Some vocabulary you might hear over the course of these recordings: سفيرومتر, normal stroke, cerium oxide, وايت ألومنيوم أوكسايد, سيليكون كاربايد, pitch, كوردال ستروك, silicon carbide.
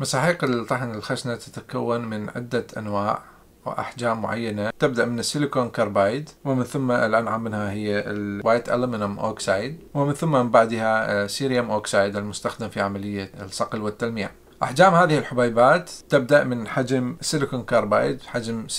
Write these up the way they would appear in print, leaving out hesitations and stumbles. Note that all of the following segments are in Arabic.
مساحيق الطحن الخشنة تتكون من عدة أنواع وأحجام معينة، تبدأ من السيليكون كاربايد، ومن ثم الأنعم منها هي الوايت ألومنيوم أوكسايد، ومن ثم من بعدها سيريوم أوكسايد المستخدم في عملية الصقل والتلميع. أحجام هذه الحبيبات تبدأ من حجم سيليكون كاربايد، حجم 60، 80، 120، 220،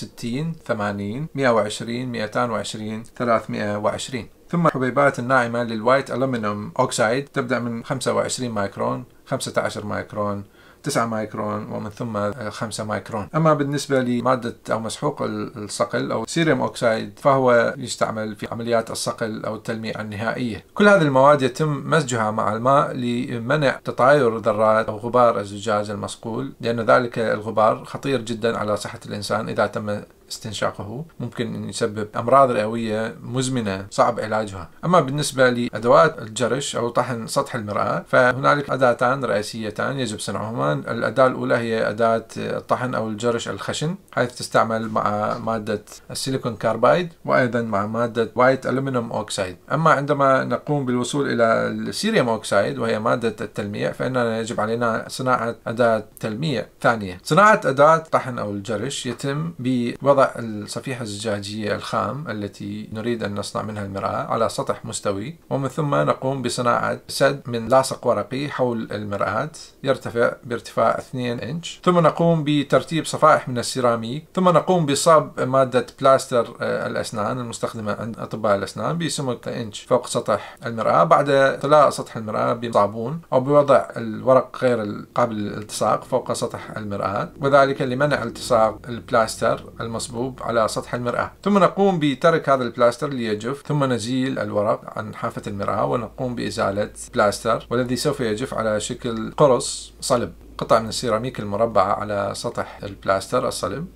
320. ثم حبيبات الناعمة للوايت ألومنيوم أوكسايد تبدأ من 25 مايكرون، 15 مايكرون، 9 مايكرون، ومن ثم 5 مايكرون. أما بالنسبة لمادة أو مسحوق الصقل أو سيريوم أوكسايد فهو يستعمل في عمليات الصقل أو التلميع النهائية. كل هذه المواد يتم مزجها مع الماء لمنع تطاير ذرات أو غبار الزجاج المصقول، لأن ذلك الغبار خطير جدا على صحة الإنسان إذا تم استنشاقه، ممكن أن يسبب أمراض رئوية مزمنة صعب علاجها. أما بالنسبة لأدوات الجرش أو طحن سطح المرآة فهنالك أداتان رئيسيتان يجب صنعهما. الأداة الأولى هي أداة الطحن أو الجرش الخشن، حيث تستعمل مع مادة السيليكون كاربايد وأيضا مع مادة وايت ألومنيوم أوكسايد. أما عندما نقوم بالوصول إلى السيريوم أوكسايد وهي مادة التلميع فإننا يجب علينا صناعة أداة تلميع ثانية. صناعة أداة طحن أو الجرش يتم بوضع الصفيحة الزجاجية الخام التي نريد أن نصنع منها المرآة على سطح مستوي، ومن ثم نقوم بصناعة سد من لاصق ورقي حول المرآة يرتفع بارتفاع 2 إنش، ثم نقوم بترتيب صفائح من السيراميك، ثم نقوم بصب مادة بلاستر الأسنان المستخدمة عند أطباء الأسنان بسمك إنش فوق سطح المرآة، بعد طلاء سطح المرآة بصابون أو بوضع الورق غير القابل للالتصاق فوق سطح المرآة، وذلك لمنع التصاق البلاستر المصبوب على سطح المرآة. ثم نقوم بترك هذا البلاستر ليجف، ثم نزيل الورق عن حافة المرآة ونقوم بإزالة البلاستر والذي سوف يجف على شكل قرص صلب، قطع من السيراميك المربعة على سطح البلاستر الصلب،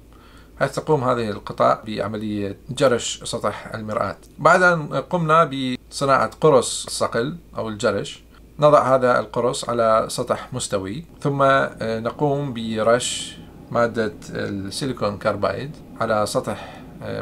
حيث تقوم هذه القطع بعملية جرش سطح المرآة. بعد أن قمنا بصناعة قرص الصقل أو الجرش نضع هذا القرص على سطح مستوي، ثم نقوم برش مادة السيليكون كاربايد على سطح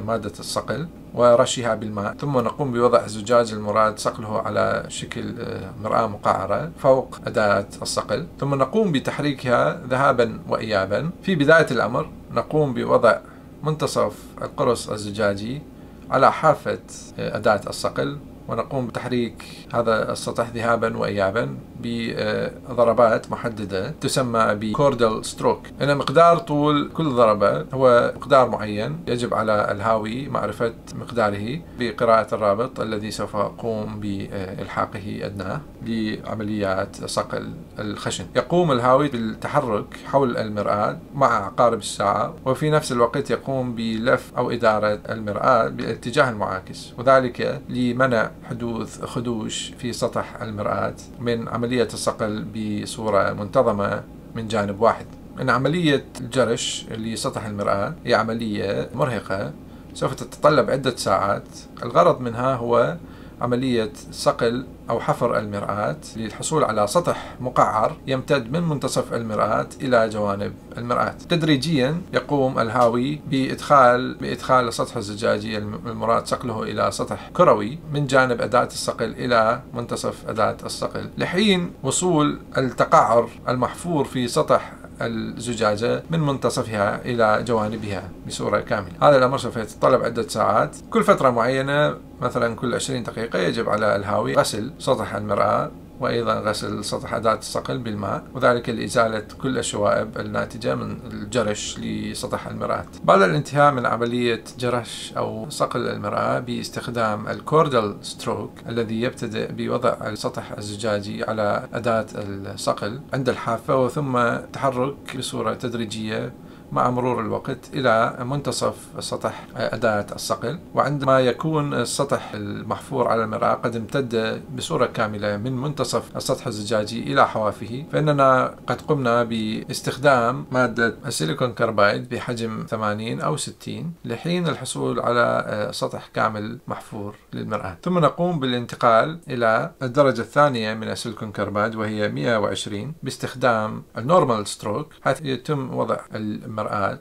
مادة الصقل ورشها بالماء، ثم نقوم بوضع الزجاج المراد صقله على شكل مرآة مقعرة فوق أداة الصقل، ثم نقوم بتحريكها ذهابا وإيابا. في بداية الأمر نقوم بوضع منتصف القرص الزجاجي على حافة أداة الصقل، ونقوم بتحريك هذا السطح ذهابا وإيابا بضربات محددة تسمى بكوردال ستروك. إن مقدار طول كل ضربة هو مقدار معين، يجب على الهاوي معرفة مقداره بقراءة الرابط الذي سوف أقوم بإلحاقه أدناه لعمليات صقل الخشن. يقوم الهاوي بالتحرك حول المرآة مع عقارب الساعة، وفي نفس الوقت يقوم بلف أو إدارة المرآة بالاتجاه المعاكس، وذلك لمنع حدوث خدوش في سطح المرآة من عملية الصقل بصورة منتظمة من جانب واحد. إن عملية الجرش لسطح المرآة هي عملية مرهقة سوف تتطلب عدة ساعات، الغرض منها هو عملية صقل أو حفر المرآة للحصول على سطح مقعر يمتد من منتصف المرآة إلى جوانب المرآة. تدريجيا يقوم الهاوي بإدخال سطح الزجاجي المراد صقله إلى سطح كروي من جانب أداة الصقل إلى منتصف أداة الصقل، لحين وصول التقعر المحفور في سطح الزجاجة من منتصفها إلى جوانبها بصورة كاملة. هذا الأمر سوف يتطلب عدة ساعات. كل فترة معينة مثلا كل 20 دقيقة يجب على الهاوي غسل سطح المرآة وأيضا غسل سطح أداة الصقل بالماء، وذلك لإزالة كل الشوائب الناتجة من الجرش لسطح المرآة. بعد الانتهاء من عملية جرش أو صقل المرآة باستخدام الكوردال ستروك الذي يبتدئ بوضع السطح الزجاجي على أداة الصقل عند الحافة، وثم تحرك بصورة تدريجية مع مرور الوقت إلى منتصف سطح أداة الصقل، وعندما يكون السطح المحفور على المرآة قد امتد بصورة كاملة من منتصف السطح الزجاجي إلى حوافه فإننا قد قمنا باستخدام مادة السيليكون كاربايد بحجم 80 أو 60 لحين الحصول على سطح كامل محفور للمرآة. ثم نقوم بالانتقال إلى الدرجة الثانية من السيليكون كاربايد وهي 120 باستخدام النورمال ستروك، حيث يتم وضع المرآة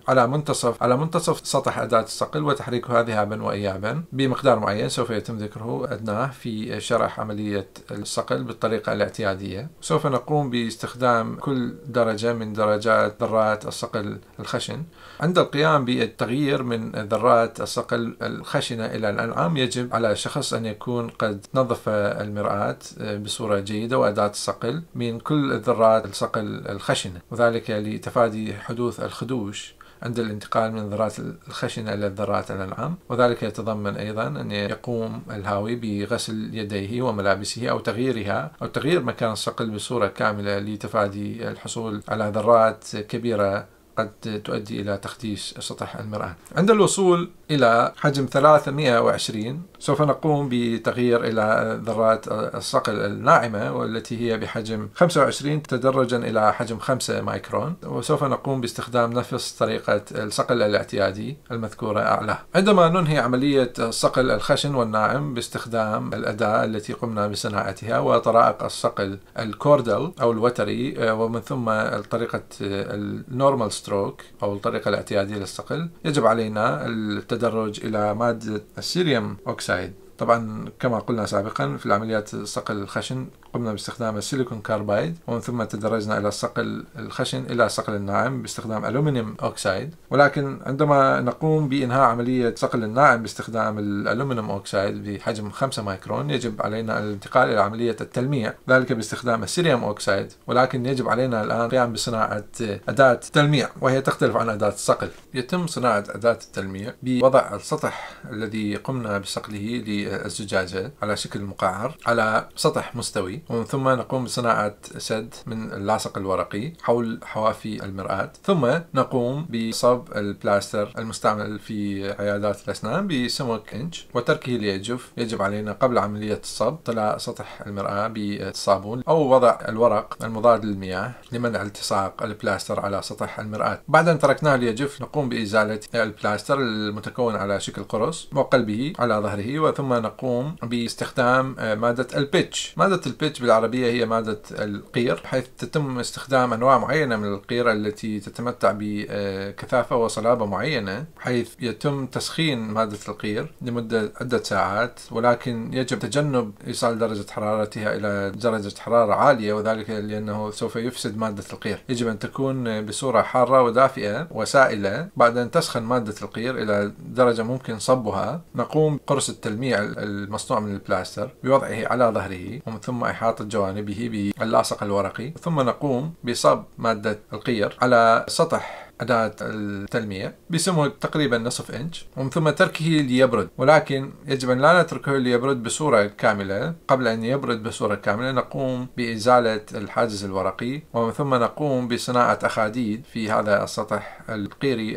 على منتصف سطح أداة الصقل وتحريكها ذهابا وإيابا بمقدار معين سوف يتم ذكره أدناه في شرح عملية الصقل بالطريقة الاعتيادية. سوف نقوم باستخدام كل درجة من درجات ذرات الصقل الخشن. عند القيام بالتغيير من ذرات الصقل الخشنة إلى الأنعام يجب على الشخص أن يكون قد نظف المرآة بصورة جيدة وأداة الصقل من كل الذرات الصقل الخشنة، وذلك لتفادي حدوث الخدوش عند الانتقال من الذرات الخشنة إلى الذرات الأنعام، وذلك يتضمن أيضا أن يقوم الهاوي بغسل يديه وملابسه أو تغييرها أو تغيير مكان الصقل بصورة كاملة لتفادي الحصول على ذرات كبيرة قد تؤدي إلى تخديش سطح المرآة. عند الوصول إلى حجم 320 سوف نقوم بتغيير إلى ذرات الصقل الناعمة والتي هي بحجم 25 تدرجا إلى حجم 5 مايكرون، وسوف نقوم باستخدام نفس طريقة الصقل الاعتيادي المذكورة أعلاه. عندما ننهي عملية الصقل الخشن والناعم باستخدام الأداة التي قمنا بصناعتها وطرائق الصقل الكوردل أو الوتري ومن ثم طريقة النورمال ستروك أو الطريقة الاعتيادية للصقل، يجب علينا التدرج إلى مادة السيريوم أوكسايد. طبعا كما قلنا سابقا في العمليات الصقل الخشن قمنا باستخدام السيليكون كاربايد ومن ثم تدرجنا إلى الصقل الخشن إلى الصقل الناعم باستخدام ألومنيوم أوكسايد، ولكن عندما نقوم بإنهاء عملية صقل الناعم باستخدام الألومنيوم أوكسايد بحجم 5 مايكرون يجب علينا الانتقال إلى عملية التلميع ذلك باستخدام السيريوم أوكسايد، ولكن يجب علينا الآن القيام بصناعة أداة تلميع وهي تختلف عن أداة الصقل. يتم صناعة أداة التلميع بوضع السطح الذي قمنا بصقله للزجاجة على شكل مقعر على سطح مستوي، ومن ثم نقوم بصناعة سد من اللاصق الورقي حول حوافي المرآة، ثم نقوم بصب البلاستر المستعمل في عيادات الأسنان بسمك إنش وتركه ليجف. يجب علينا قبل عملية الصب طلاء سطح المرآة بالصابون أو وضع الورق المضاد للمياه لمنع التصاق البلاستر على سطح المرآة. بعد أن تركناه ليجف نقوم بإزالة البلاستر المتكون على شكل قرص وقلبه على ظهره، وثم نقوم باستخدام مادة البيتش. مادة البيتش بالعربية هي مادة القير، حيث تتم استخدام أنواع معينة من القير التي تتمتع بكثافة وصلابة معينة، حيث يتم تسخين مادة القير لمدة عدة ساعات، ولكن يجب تجنب إيصال درجة حرارتها إلى درجة حرارة عالية وذلك لأنه سوف يفسد مادة القير. يجب أن تكون بصورة حارة ودافئة وسائلة. بعد أن تسخن مادة القير إلى درجة ممكن صبها نقوم بقرص التلميع المصنوع من البلاستر بوضعه على ظهره ومن ثم إحاطة جوانبه باللاصق الورقي، ثم نقوم بصب مادة القير على سطح أداة التلميع بسمك تقريبا نصف إنش ومن ثم تركه ليبرد، ولكن يجب أن لا نتركه ليبرد بصورة كاملة. قبل أن يبرد بصورة كاملة نقوم بإزالة الحاجز الورقي ومن ثم نقوم بصناعة أخاديد في هذا السطح القيري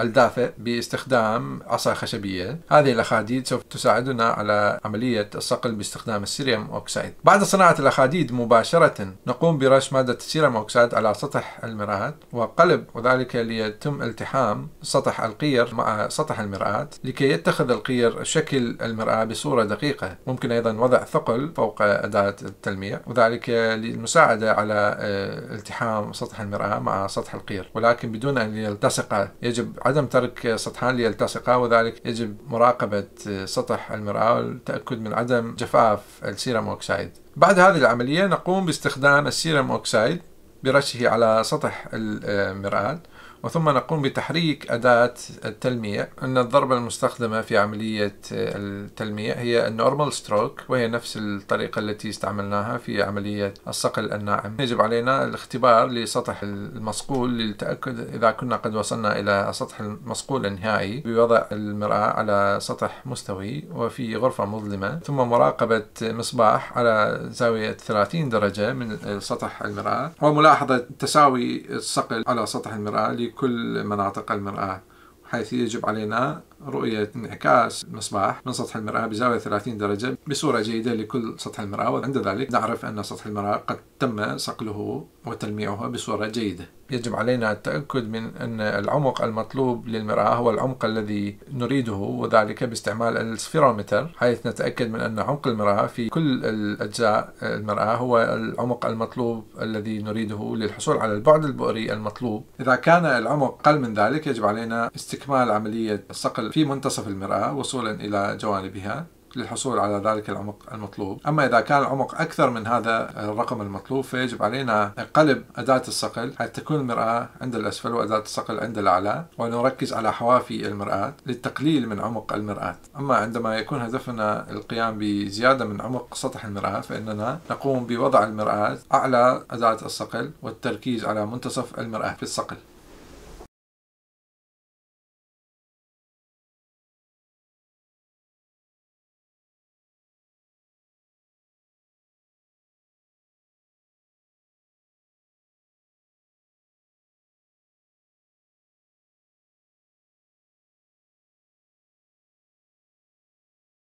الدافئ باستخدام عصا خشبية. هذه الأخاديد سوف تساعدنا على عملية الصقل باستخدام السيريوم أوكسايد. بعد صناعة الأخاديد مباشرة نقوم برش مادة السيريوم أوكسايد على سطح المرآة وقلب، وذلك ليتم التحام سطح القير مع سطح المرآة لكي يتخذ القير شكل المرآة بصورة دقيقة. ممكن أيضا وضع ثقل فوق أداة التلميع وذلك للمساعدة على التحام سطح المرآة مع سطح القير، ولكن بدون أن يلتصقا. يجب عدم ترك سطحان ليلتصقا، وذلك يجب مراقبة سطح المرآة والتأكد من عدم جفاف السيريوم أوكسايد. بعد هذه العملية نقوم باستخدام السيريوم أوكسايد برشه على سطح المرآة وثم نقوم بتحريك أداة التلميع. أن الضربة المستخدمة في عملية التلميع هي النورمال ستروك وهي نفس الطريقة التي استعملناها في عملية الصقل الناعم. يجب علينا الاختبار لسطح المصقول للتأكد إذا كنا قد وصلنا إلى سطح المصقول النهائي بوضع المرآة على سطح مستوي وفي غرفة مظلمة، ثم مراقبة مصباح على زاوية 30 درجة من سطح المرآة وملاحظة تساوي الصقل على سطح المرآة كل مناطق المرآة حيث يجب علينا رؤية انعكاس المصباح من سطح المرآة بزاوية 30 درجة بصورة جيدة لكل سطح المرآة، وعند ذلك نعرف أن سطح المرآة قد تم صقله وتلميعه بصورة جيدة. يجب علينا التأكد من أن العمق المطلوب للمرآة هو العمق الذي نريده، وذلك باستعمال السفيرومتر، حيث نتأكد من أن عمق المرآة في كل الأجزاء المرآة هو العمق المطلوب الذي نريده للحصول على البعد البؤري المطلوب. إذا كان العمق أقل من ذلك يجب علينا استكمال عملية الصقل في منتصف المرآة وصولا إلى جوانبها للحصول على ذلك العمق المطلوب. أما إذا كان العمق أكثر من هذا الرقم المطلوب فيجب علينا قلب أداة الصقل حتى تكون المرآة عند الأسفل وأداة الصقل عند الأعلى، ونركز على حوافي المرآة للتقليل من عمق المرآة. أما عندما يكون هدفنا القيام بزيادة من عمق سطح المرآة فإننا نقوم بوضع المرآة أعلى أداة الصقل والتركيز على منتصف المرآة في الصقل.